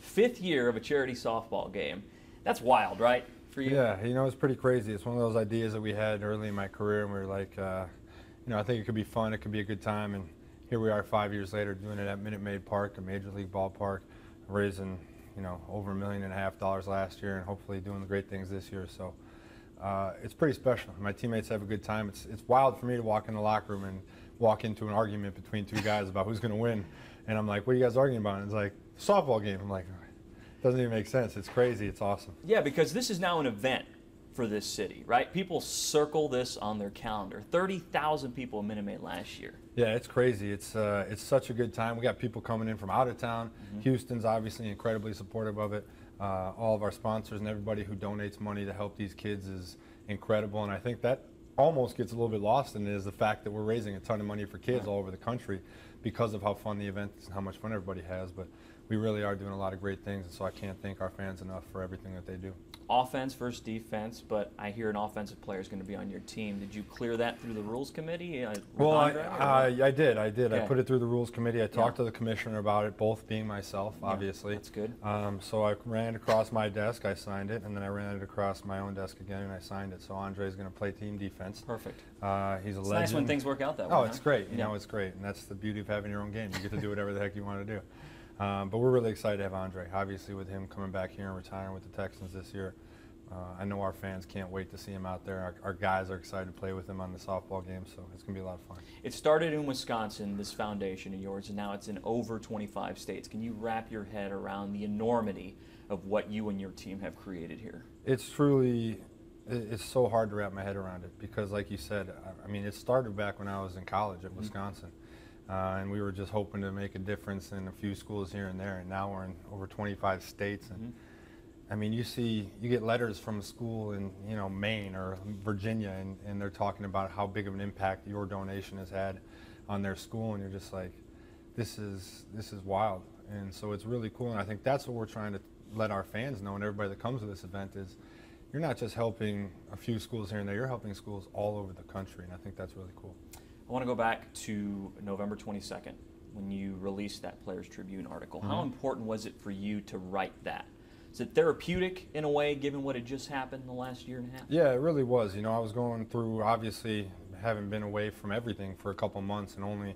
Fifth year of a charity softball game. That's wild, right? For you? Yeah, you know, it's pretty crazy. It's one of those ideas that we had early in my career, and we were like, you know, I think it could be fun, it could be a good time, and here we are 5 years later doing it at Minute Maid Park, a major league ballpark, raising, you know, over $1.5 million last year, and hopefully doing great things this year. So it's pretty special. My teammates have a good time. It's wild for me to walk in the locker room and walk into an argument between two guys about who's going to win, and I'm like, what are you guys arguing about? And it's like, softball game. I'm like, doesn't even make sense. It's crazy. It's awesome. Yeah, because this is now an event for this city, right? People circle this on their calendar. 30,000 people in Minute Maid last year. Yeah, it's crazy. It's such a good time. We got people coming in from out of town. Mm-hmm. Houston's obviously incredibly supportive of it. All of our sponsors and everybody who donates money to help these kids is incredible, and I think that almost gets a little bit lost in it is the fact that we're raising a ton of money for kids all over the country because of how fun the event is and how much fun everybody has. But we really are doing a lot of great things, and so I can't thank our fans enough for everything that they do. Offense versus defense, but I hear an offensive player is going to be on your team. Did you clear that through the rules committee? Well, I did. Okay. I put it through the rules committee. I talked to the commissioner about it, both being myself, obviously. That's good. So I ran across my desk, I signed it, and then I ran it across my own desk again, and I signed it. So Andre's going to play team defense. Perfect. He's a legend. It's nice when things work out that way. Oh, it's great. You know, it's great, and that's the beauty of having your own game. You get to do whatever the heck you want to do. But we're really excited to have Andre. Obviously, with him coming back here and retiring with the Texans this year, I know our fans can't wait to see him out there. Our guys are excited to play with him on the softball game, so it's going to be a lot of fun. It started in Wisconsin, this foundation of yours, and now it's in over 25 states. Can you wrap your head around the enormity of what you and your team have created here? It's truly, it's so hard to wrap my head around it because, like you said, I mean, it started back when I was in college at Wisconsin. And we were just hoping to make a difference in a few schools here and there, and now we're in over 25 states. And I mean, you get letters from a school in, you know, Maine or Virginia, and they're talking about how big of an impact your donation has had on their school, and you're just like, this is wild. And so it's really cool, and I think that's what we're trying to let our fans know and everybody that comes to this event is, you're not just helping a few schools here and there, you're helping schools all over the country, and I think that's really cool. I want to go back to November 22nd when you released that Players' Tribune article. How important was it for you to write that? Is it therapeutic in a way, given what had just happened in the last year and a half? Yeah, it really was. You know, I was going through, obviously, having been away from everything for a couple months and only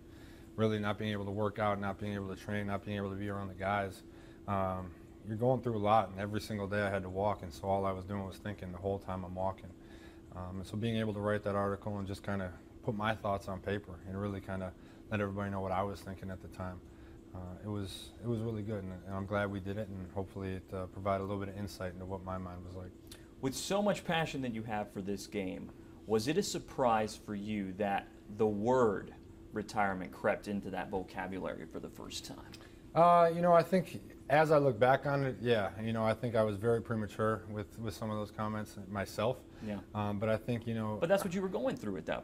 really not being able to work out, not being able to train, not being able to be around the guys. You're going through a lot, and every single day I had to walk, and so all I was doing was thinking the whole time I'm walking. And so being able to write that article and just kind of put my thoughts on paper and really kind of let everybody know what I was thinking at the time. It was really good, and I'm glad we did it, and hopefully it provided a little bit of insight into what my mind was like. With so much passion that you have for this game, was it a surprise for you that the word retirement crept into that vocabulary for the first time? You know, I think as I look back on it, yeah, you know, I think I was very premature with some of those comments myself. Yeah. But I think, you know. But that's what you were going through at that